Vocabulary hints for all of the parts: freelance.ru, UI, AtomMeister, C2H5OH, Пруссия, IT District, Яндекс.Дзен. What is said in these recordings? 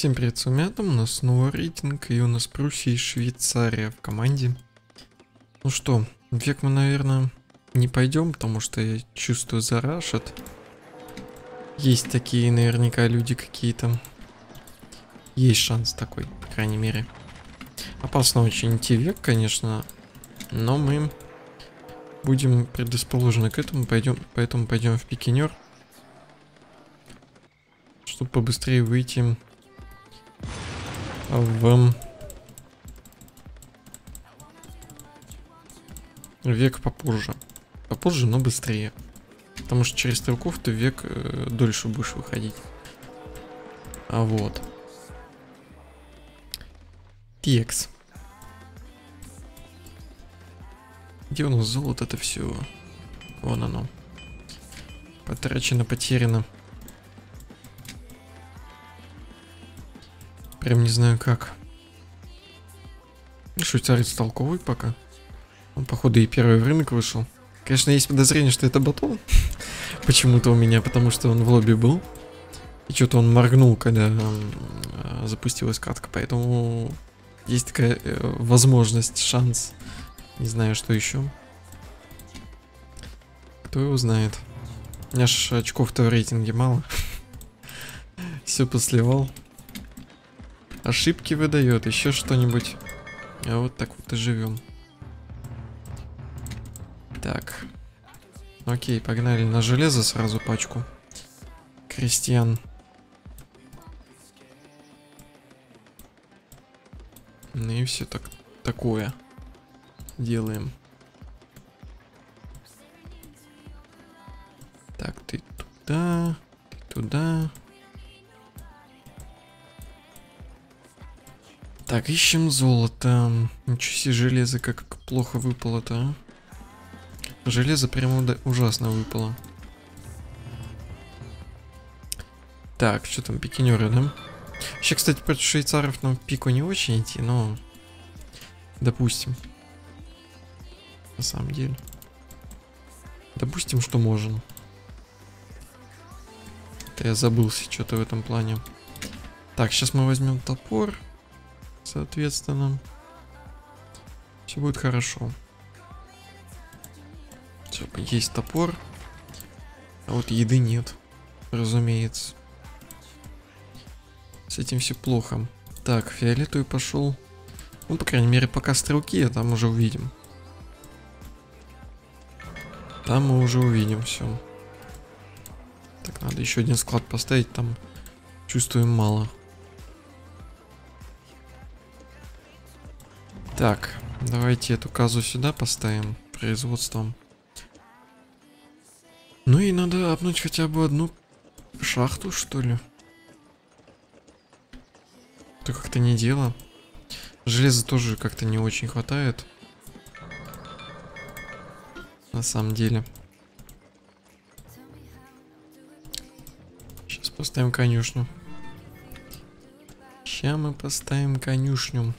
Всем привет, с вами Атом, у нас снова рейтинг, и у нас Пруссия и Швейцария в команде. Ну что, век мы, наверное, не пойдем, потому что я чувствую зарашит. Есть такие, наверняка, люди какие-то. Есть шанс такой, по крайней мере. Опасно очень идти век, конечно, но мы будем предрасположены к этому, поэтому пойдем в пикинер, чтобы побыстрее выйти в век попозже, но быстрее, потому что через стрелков ты век дольше будешь выходить. А вот TX, где у нас золото, это все вон оно, потрачено, потеряно. Прям не знаю как. Швейцарец толковый пока. Он, походу, и первый в рынок вышел. Конечно, есть подозрение, что это батон. Почему-то у меня, потому что он в лобби был. И что-то он моргнул, когда запустилась катка. Поэтому есть такая возможность, шанс. Не знаю, что еще. Кто его знает. У меня ж очков-то в рейтинге мало. Все посливал. Ошибки выдает, еще что-нибудь. А вот так вот и живем. Так. Окей, погнали на железо сразу пачку. Крестьян. Ну и все такое делаем. Так, ты туда, ты туда. Так, ищем золото. Ничего себе, железо как плохо выпало-то, а? Железо прямо ужасно выпало. Так, что там, пикинеры, да? Вообще, кстати, против швейцаров нам в пику не очень идти, но... Допустим. На самом деле. Допустим, что можем. Это я забылся что-то в этом плане. Так, сейчас мы возьмем топор. Соответственно, все будет хорошо. Все, есть топор. А вот еды нет, разумеется. С этим все плохо. Так, фиолетовый пошел. Ну, по крайней мере, пока стрелки, а там уже увидим. Там мы уже увидим все. Так, надо еще один склад поставить, там чувствуем мало. Так, давайте эту казу сюда поставим, производством. Ну и надо обнуть хотя бы одну шахту, что ли. Это как-то не дело. Железа тоже как-то не очень хватает. На самом деле. Сейчас поставим конюшню. Сейчас мы поставим конюшню.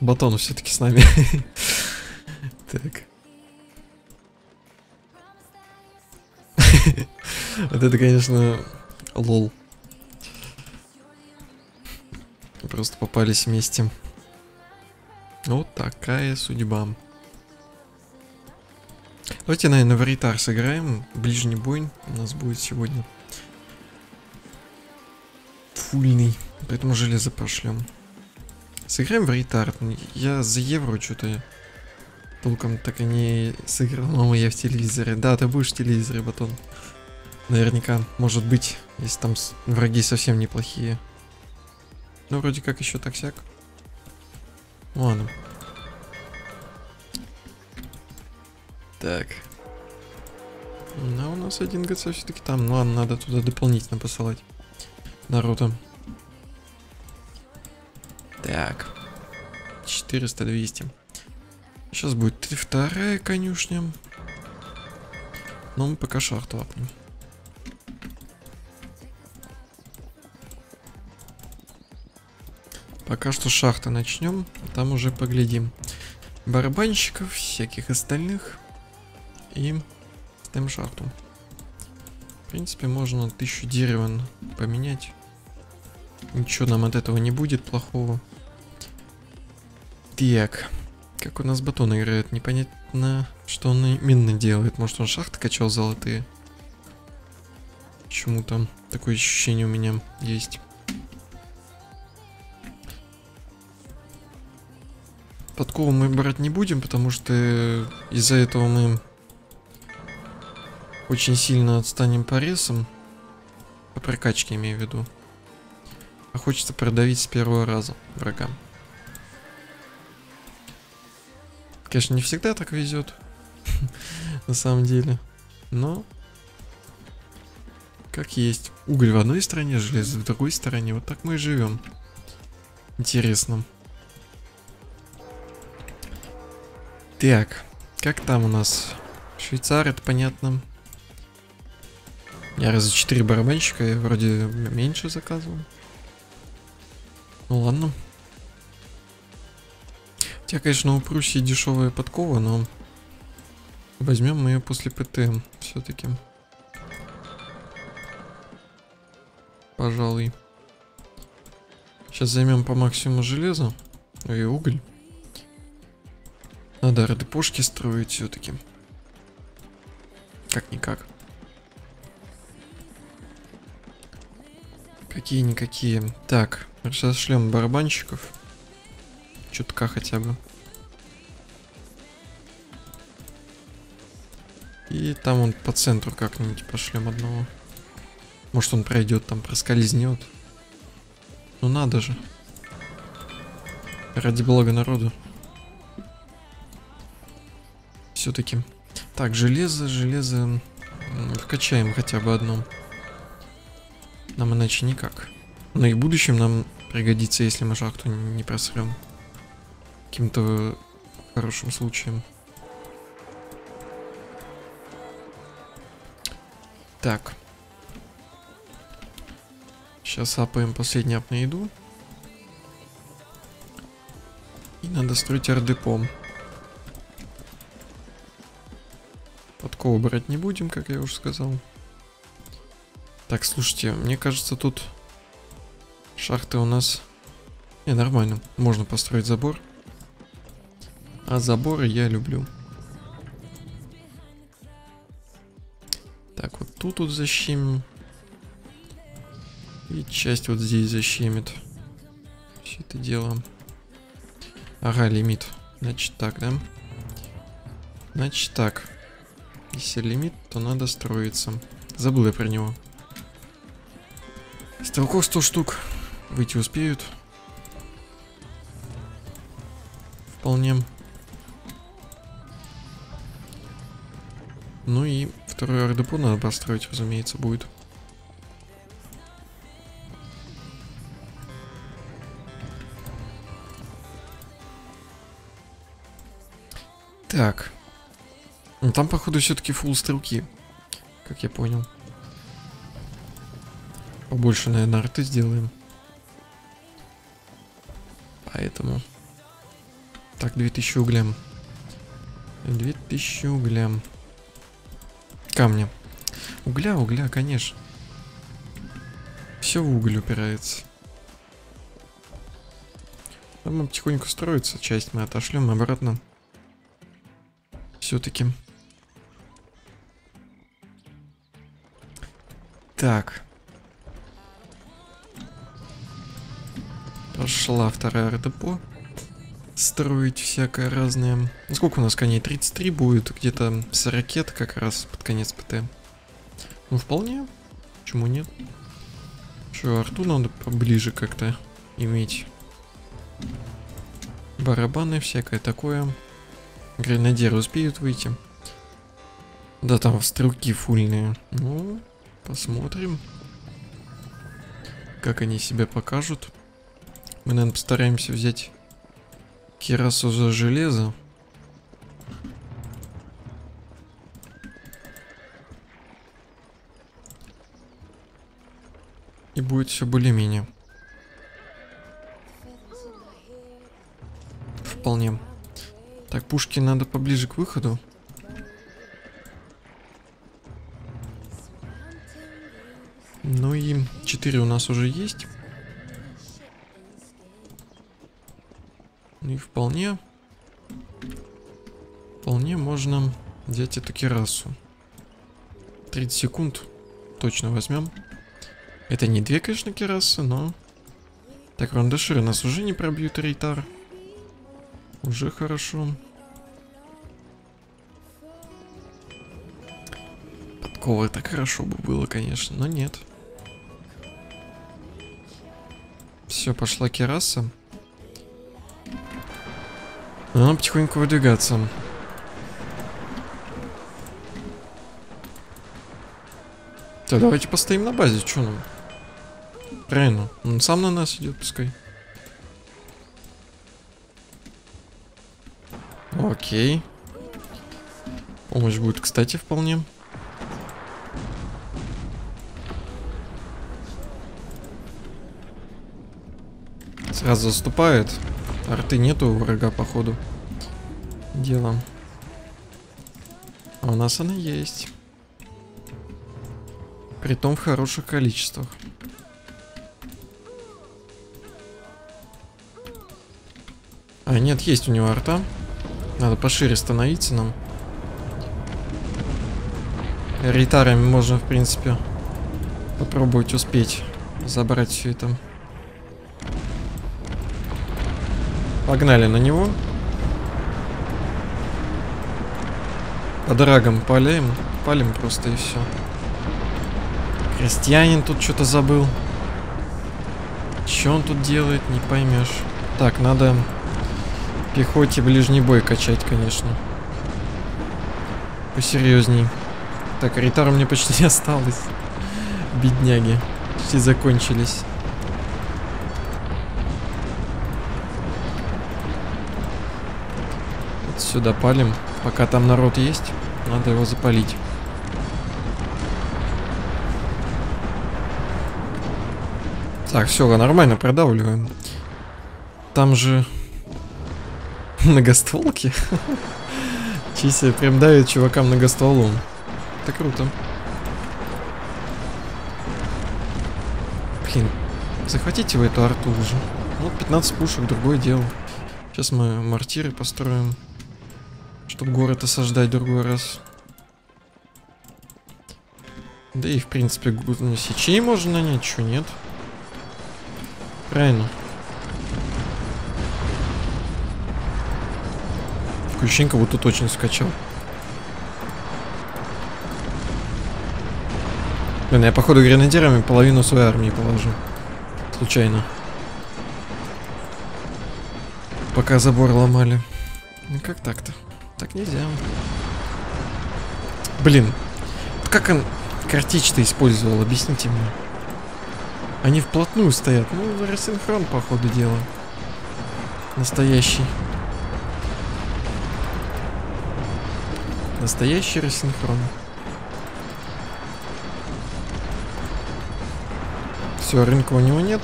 Батон все-таки с нами. Так. Вот это, конечно, лол. Просто попались вместе. Вот такая судьба. Давайте, наверное, в ритар сыграем. Ближний бой у нас будет сегодня. Фульный. Поэтому железо пошлем. Сыграем в ритард. Я за евро что-то толком так и не сыграл. Мама, я в телевизоре. Да, ты будешь в телевизоре, батон. Наверняка, может быть, если там враги совсем неплохие. Ну, вроде как еще так-сяк. Ладно. Так. Ну, у нас один ГЦ все-таки там. Ну, ладно, надо туда дополнительно посылать народу. Так, 400-200. Сейчас будет вторая конюшня. Но мы пока шахту апнем. Пока что шахта начнем, там уже поглядим. Барабанщиков, всяких остальных. И Ставим шахту. В принципе, можно 1000 деревен поменять. Ничего нам от этого не будет плохого. Так. Как у нас батон играет? Непонятно, что он именно делает. Может, он шахты качал золотые? Почему-то такое ощущение у меня есть. Подкову мы брать не будем, потому что из-за этого мы очень сильно отстанем по ресам. По прокачке имею в виду. А хочется продавить с первого раза врага. Конечно, не всегда так везет. На самом деле. Но как есть. Уголь в одной стороне, железо в другой стороне. Вот так мы и живем. Интересно. Так, как там у нас? Швейцар, это понятно. Я раза 4 барабанщика, я вроде меньше заказывал. Ну ладно. У тебя, конечно, у Пруссии дешевая подкова, но возьмем мы ее после ПТМ все-таки. Пожалуй. Сейчас займем по максимуму железо и уголь. Надо радепошки строить все-таки. Как-никак. Какие-никакие. Так, сейчас шлем барабанщиков. Чутка хотя бы. И там он по центру как-нибудь пошлем одного. Может, он пройдет, там проскользнет. Ну надо же. Ради блага народу. Все-таки. Так, железо. Вкачаем хотя бы одно. Нам иначе никак. Но и в будущем нам пригодится, если мы шахту не просрем. Каким-то хорошим случаем. Так. Сейчас апаем последний ап на еду. И надо строить ардепом. Подкова брать не будем, как я уже сказал. Так, слушайте, мне кажется, тут шахты у нас... Не, нормально. Можно построить забор. А заборы я люблю. Так, вот тут вот защемим. И часть вот здесь защемит. Все это дело. Ага, лимит. Значит так, да? Значит так. Если лимит, то надо строиться. Забыл я про него. Стрелков 100 штук. Выйти успеют. Вполне. Ну и второй ардепо надо построить, разумеется, будет. Так. Ну, там, походу, все-таки фулл стрелки, как я понял. Побольше, наверное, арты сделаем. Поэтому... Так, 2000 углем. 2000 углем. Камня. Угля, конечно. Все в уголь упирается. Там потихоньку строится. Часть мы отошлем обратно. Все-таки... Так. Пошла вторая РДПО. Строить всякое разное. Сколько у нас коней? 33 будет. Где-то 40 как раз под конец ПТ. Ну вполне. Почему нет? Что, арту надо поближе как-то иметь. Барабаны, всякое такое. Гренадеры успеют выйти. Да, там стрелки фульные. Ну... Посмотрим, как они себя покажут. Мы, наверное, постараемся взять кирасу за железо. И будет все более-менее. Вполне. Так, пушки надо поближе к выходу. Ну и 4 у нас уже есть. И вполне можно взять эту кирасу. 30 секунд точно возьмем. Это не 2, конечно, кирасы, но... Так, рандаширы нас уже не пробьют, рейтар. Уже хорошо. Подковы так хорошо бы было, конечно, но нет. Все, пошла кираса. Надо потихоньку выдвигаться. Так, давайте постоим на базе, что нам? Правильно, он сам на нас идет, пускай. Окей. Помощь будет, кстати, вполне. Сразу заступает. Арты нету у врага, походу. Дело. А у нас она есть. Притом в хороших количествах. А, нет, есть у него арта. Надо пошире становиться нам. Рейтарами можно, в принципе, попробовать успеть забрать все это. Погнали на него. По драгам палим просто и все. Крестьянин тут что-то забыл. Что он тут делает, не поймешь. Так, надо пехоте ближний бой качать, конечно. Посерьезней. Так, рейтар мне почти не осталось. Бедняги. Почти закончились. Сюда палим, пока там народ есть, надо его запалить. Так, все, нормально, продавливаем. Там же многостволки. Чисто прям давит чувакам многостволом. Это круто. Блин, захватите вы эту арту уже. Ну, 15 пушек, другое дело. Сейчас мы мортиры построим, чтобы город осаждать другой раз. Да и в принципе сечей можно нанять, чё нет? Правильно. Включенька вот тут очень скачал. Блин, я походу гренадерами половину своей армии положу. Случайно. Пока забор ломали. Ну как так-то? Так нельзя. Блин, как он картечь-то использовал, объясните мне. Они вплотную стоят. Ну, рассинхрон, по ходу дела. Настоящий. Настоящий рассинхрон. Все, рынка у него нет.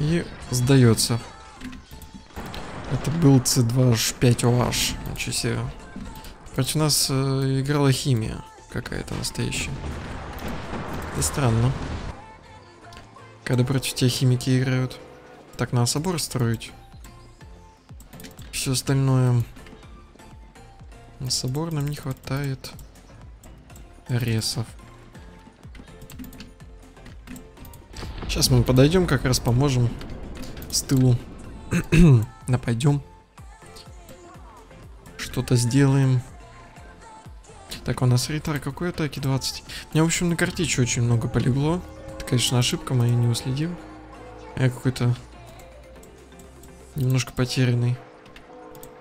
И сдается. Это был C2H5OH. Ничего себе. Против нас играла химия какая-то настоящая. Это странно. Когда против тебя химики играют. Так, надо собор строить. Все остальное. На собор нам не хватает ресов. Сейчас мы подойдем, как раз поможем с тылу. Нападем. Что-то сделаем. Так, у нас рейтар какой атаки? 20. У меня, в общем, на картечи очень много полегло. Это, конечно, ошибка моя, не уследим. Я какой-то немножко потерянный,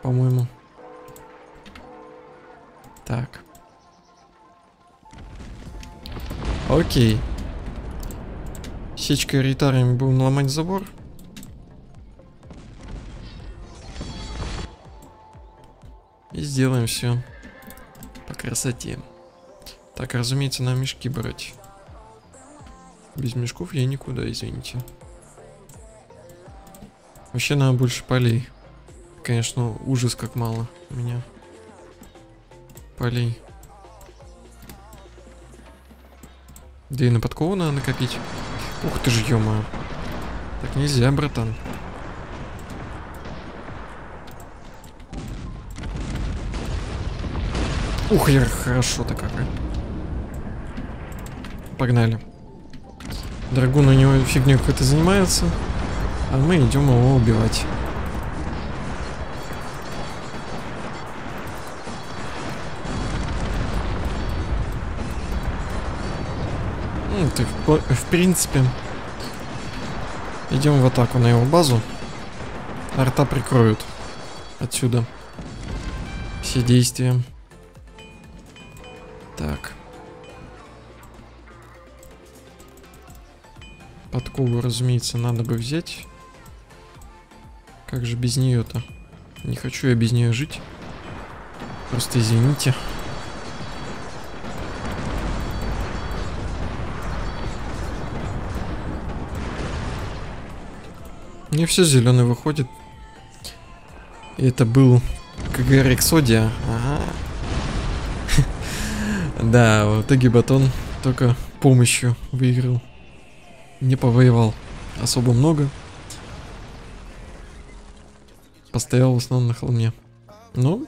по-моему. Так. Окей. Сечкой рейтарами будем ломать забор. И сделаем все по красоте. Так, разумеется, нам мешки брать. Без мешков я никуда, извините. Вообще надо больше полей. Конечно, ужас как мало у меня полей. Где и на подкову надо накопить. Ух ты ж, ё-моё. Так нельзя, братан. Ух, я хорошо-то как. Погнали. Драгун у него фигню какой-то занимается. А мы идем его убивать. Ну, ты в принципе. Идем в атаку на его базу. Арта прикроют. Отсюда. Все действия. Так. Подкову, разумеется, надо бы взять. Как же без нее-то? Не хочу я без нее жить. Просто извините. Мне все зеленый выходит. И это был КГ Рексодия. Ага. Да, в итоге Батон только помощью выиграл. Не повоевал особо много. Постоял в основном на холме. Ну.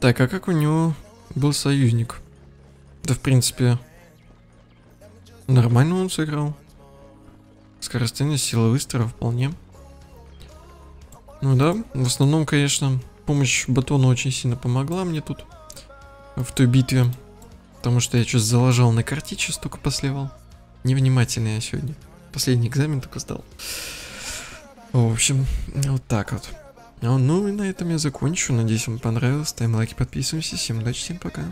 Так, а как у него был союзник? Да, в принципе, нормально он сыграл. Скоростность, сила выстрела вполне. Ну да, в основном, конечно, помощь Батона очень сильно помогла мне тут. В той битве. Потому что я что-то залажал на картиче, столько посливал. Невнимательный я сегодня. Последний экзамен только сдал. В общем, вот так вот. Ну и на этом я закончу. Надеюсь, вам понравилось. Ставим лайки, подписываемся. Всем удачи, всем пока.